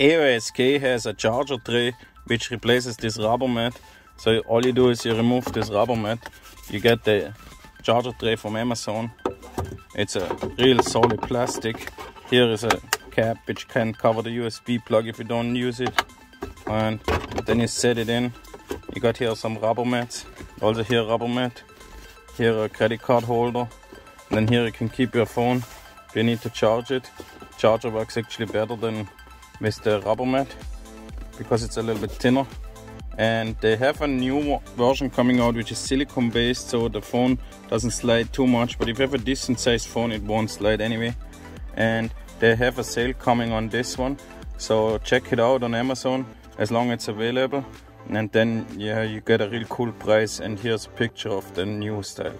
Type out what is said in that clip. AISK has a charger tray which replaces this rubber mat. So all you do is you remove this rubber mat. You get the charger tray from Amazon. It's a real solid plastic. Here is a cap which can cover the USB plug if you don't use it. And then you set it in. You got here some rubber mats. Also here rubber mat. Here a credit card holder. And then here you can keep your phone if you need to charge it. Charger works actually better than with the rubber mat because it's a little bit thinner. And they have a new version coming out which is silicone based, so the phone doesn't slide too much, but if you have a decent sized phone it won't slide anyway. And they have a sale coming on this one, so check it out on Amazon as long as it's available, and then yeah, you get a real cool price. And here's a picture of the new style.